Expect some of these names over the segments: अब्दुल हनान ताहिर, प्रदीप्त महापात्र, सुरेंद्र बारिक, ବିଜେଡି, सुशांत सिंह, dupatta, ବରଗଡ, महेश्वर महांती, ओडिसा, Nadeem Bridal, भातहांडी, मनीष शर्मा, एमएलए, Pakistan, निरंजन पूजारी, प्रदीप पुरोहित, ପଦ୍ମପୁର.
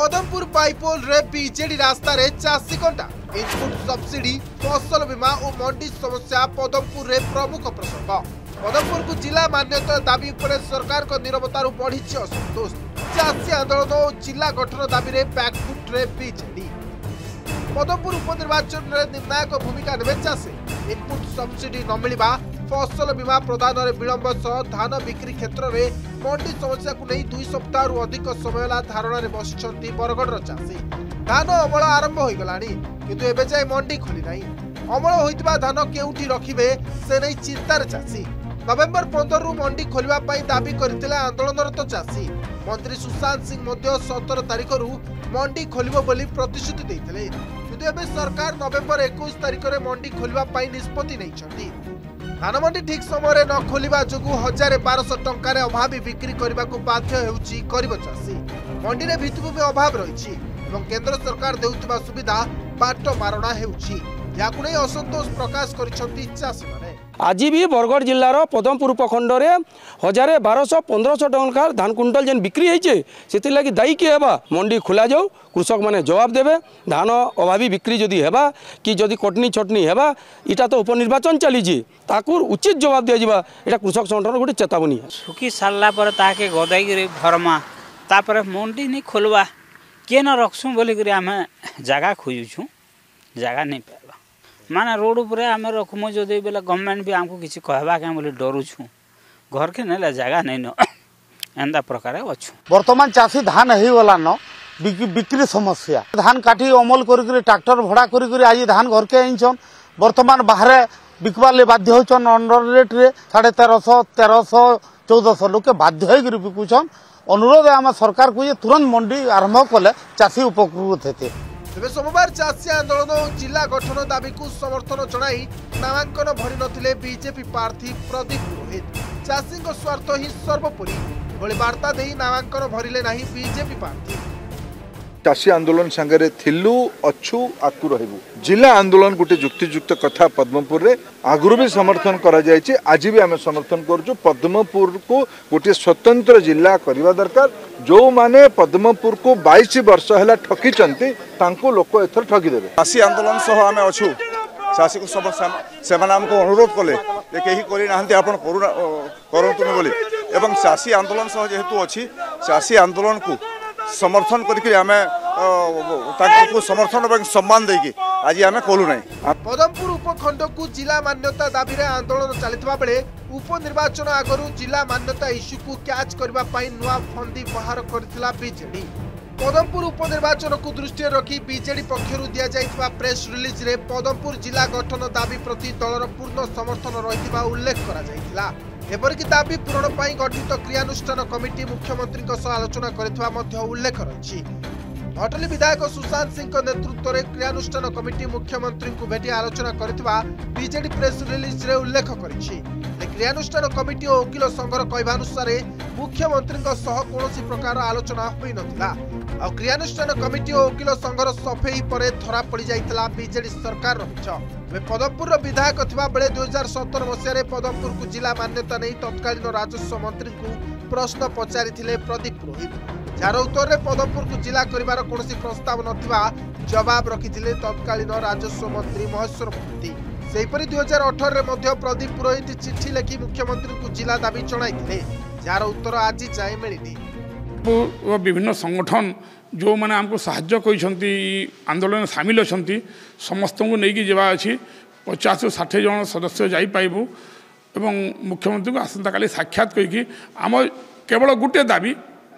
Padampur bipole रे BJD रास्ता रे चासी कंटा इनपुट सब्सिडी फसल बीमा और मंडी समस्या पद्मपुर रे प्रमुख प्रसंग। पद्मपुर को जिला मान्यता दाबी पर सरकार को निरवतार बढ़ी असंतोष। चासी आंदोलन और जिला गठन दाबी रे बैकफुट रे बीजेडी। पद्मपुर उपनिर्वाचन में निर्णायक भूमिका ने चाषी इनपुट सब्सिडी न मिलवा फसल बीमा प्रदान में विलंब सह धान बिक्री क्षेत्र में मंडी समस्या को नहीं 2 सप्ताह अधिक समय धारणा में बसि बरगड़ चाषी। धान अमल आरंभ हो गला किंतु एबे जाए मंडी खोली ना। अमल होता धान केउठी रखिबे से नहीं चिंतार चाषी। नवेम्बर 15 रु मंडी खोलने दाबी करते आंदोलनरत चाषी। मंत्री सुशांत सिंह 17 तारीख रु मंडी खोलिबो बोली प्रतिश्रुति देइथिले किंतु एबे सरकार नवेम्बर 21 तारीख रे मंडी खोलिबा पई निष्पत्ति नैछथि। धान मंडी ठीक समय रे न खोलिबा जगु 1200 टंका रे अभावी बिक्री करबा को बाध्य हेउची चासी। मंडी रे भित्तिभूमि अभाव रहिछि एवं केंद्र सरकार देउतबा सुविधा बाट मारणा हेउची। याकु नै असंतोष प्रकाश करिसथि चासी माने। आज भी बरगड़ जिलार पद्मपुर प्रखंड में 1200-1500 टंका धान कुंटल जेन बिक्री होती से लगी दायी किए बा। मंडी खोल जाऊ कृषक मैंने जवाब देवे। धान अभावी बिक्री जदि है कि जदि कटनी छटनी है इटा तो उपनिर्वाचन चली उचित जवाब दिया जावा। यहाँ कृषक संगठन गोटे चेतावनी सुखी सारा पर गदाई भरमा तापर मंडी नहीं खोलवा किए न रखसू बोलिक आम जगह खोजुँ जगह नहीं पाइबा माना रोड पर आम रखुम जदि बोले गवर्नमेंट भी आमको किसी कहवा क्या बोले डरुछूँ घर के ना जगह नहीं न एंता प्रकार अच्छू। बर्तमान चाषी धान हो गलान बिक्री समस्या धान काटी अमल कर ट्रैक्टर भड़ा कर आज धान घर के आईन बर्तमान बाहर बिकवार ले बाध्य होचन अंडर रेट रे 1350-1400 लोके बाध्य हो बिकुचन। अनुरोध आम सरकार को तुरंत मंडी आरंभ कले चाषी उपकृत होते। तेज सोमवार चाषी आंदोलन और जिला गठन दाबी को समर्थन जनाई नामांकन भरी नथिले बीजेपी प्रार्थी प्रदीप पुरोहित। चाषी स्वार्थ ही सर्वोपरि भली वार्ता दे नामांकन भरिले नहीं बीजेपी प्रार्थी। चाषी आंदोलन संगे थिलु अच्छू आकु रहबु। जिला आंदोलन गोटे युक्तियुक्त कथा पद्मपुर रे आगुरु भी समर्थन करा जायछि। आज भी आम समर्थन करूँ पद्मपुर को गोटे स्वतंत्र जिला करवा दरकार। जो माने पद्मपुर को 22 वर्ष है ठकी लोक एथर ठकीदे। चाषी आंदोलन सह आम अच्छू चाषी को से अनुरोध कले कहीं करूँ बोली एवं चाषी आंदोलन सह जेहेतु अच्छी चाषी आंदोलन को समर्थन करके हमें को समर्थन और सम्मान देकी आज आम कलु ना। पद्मपुर उपखंड को जिला मान्यता दाबी रे आंदोलन चलता बेले उपनिर्वाचन आगु जिला मान्यता इश्यू को क्याच करने नुआ फंदी बाहर करथिला बीजेडी। पद्मपुर उपनिर्वाचन को दृष्टि रखी बीजेडी पक्षर दि जाइथिबा प्रेस रिलीज रे पद्मपुर जिला गठन दाबी प्रति दलर पूर्ण समर्थन रहिथिबा उल्लेख करा जाइथिला। एपरिक दाबी पूरण पर गठित क्रियानुष्ठान कमिटी मुख्यमंत्री आलोचना करथिबा उल्लेख रही। भटली विधायक सुशांत सिंह नेतृत्व में क्रियानुष्ठान कमिटी मुख्यमंत्री को भेटी आलोचना करथिबा बीजेडी प्रेस रिलीज रे उल्लेख करिछि। क्रियानुष्ठान कमिटी और वकिल संघर कहवानुसार मुख्यमंत्री कौनसी प्रकार आलोचना होई नथिला। आ क्रियानुष्ठान कमिटी और वकिल संघर सफेई पर धरा पड़ जाइतला बीजेडी सरकार रहिछ। वे पद्मपुर विधायक थिबा बेले 2017 मसीह पद्मपुर को जिला मान्यता नहीं तत्कालीन राजस्व मंत्री को प्रश्न पचारी प्रदीप पुरोहित जार उत्तर में पद्मपुर को जिला करिवार कोनोसी प्रस्ताव नथिबा जवाब रखी तत्कालीन राजस्व मंत्री महेश्वर महांती। सेहीपरि 2018 में प्रदीप पुरोहित चिठी लिखि मुख्यमंत्री को जिला दाबी जणाइथिले जार उत्तर आज जाए मिलनी। विभिन्न संगठन जो मैंने आमको साहाय्य करछंती आंदोलन सामिल अछंती समस्त को लेकिन जवा अच्छी 50-60 जन सदस्य जापरबू एवं मुख्यमंत्री को आसंता काली साक्षात कहीकि आम केवल गोटे दाबी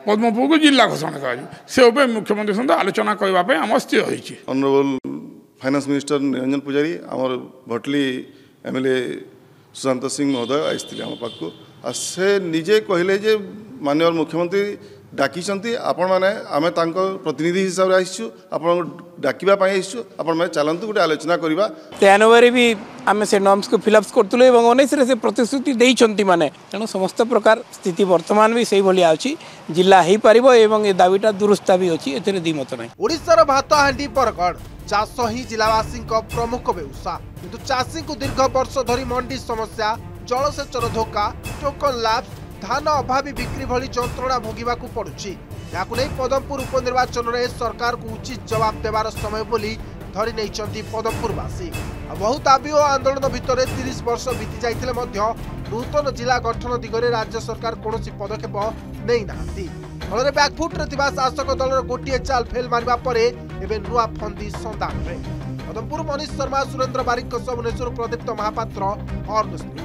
पद्मपुर को जिला घोषणा कर मुख्यमंत्री सहित आलोचना करने आम स्थिर होती। ऑनरेबल फाइनेंस मिनिस्टर निरंजन पूजारी आमर भटली एमएलए सुशांत सिंह महोदय आसते आम पाखु आ से निजे कहले जे माननीय मुख्यमंत्री डाकिछंती आपण माने आमे तांको प्रतिनिधि हिसाब रे आइछु आपण डाकिबा पई आइछु आपण माने चालंतु गुटे आलोचना करबा। जनवरी भी आमे से नॉर्म्स को फिलअप्स करतुले एवं 19 रे से प्रतिश्रुति देइछंती माने तनो समस्त प्रकार स्थिति वर्तमान भी सही भली आउची जिल्ला हे परिबो एवं ए दाबीटा दुरुस्ता भी अछि एथरे दिमत नै। ओडिसा रो भातहांडी बरगड़ चाष ही जिलावासी प्रमुख व्यवसाय किंतु चाषी को दीर्घ वर्ष धरी मंडी समस्या जलसेचन धोखा टोकन लाभ धान अभावी बिक्री भली जंत्रणा भोगवा पड़ुछि। पद्मपुर उपनिर्वाचन में सरकार को उचित जवाब देवार समय बोली धरी नहीं पद्मपुरवासी। बहुत दाबी और आंदोलन भितर 30 वर्ष बीती जाते नूतन जिला गठन दिगरे राज्य सरकार कौन पदक्षेप नहीं ना फल बैकफुट्रे शासक दल गोटे चाल फेल मारिबा परे एबे नुआ फंदी संदान में पद्मपुर मनीष शर्मा सुरेंद्र बारिक भुवनेश्वर प्रदीप्त महापात्र।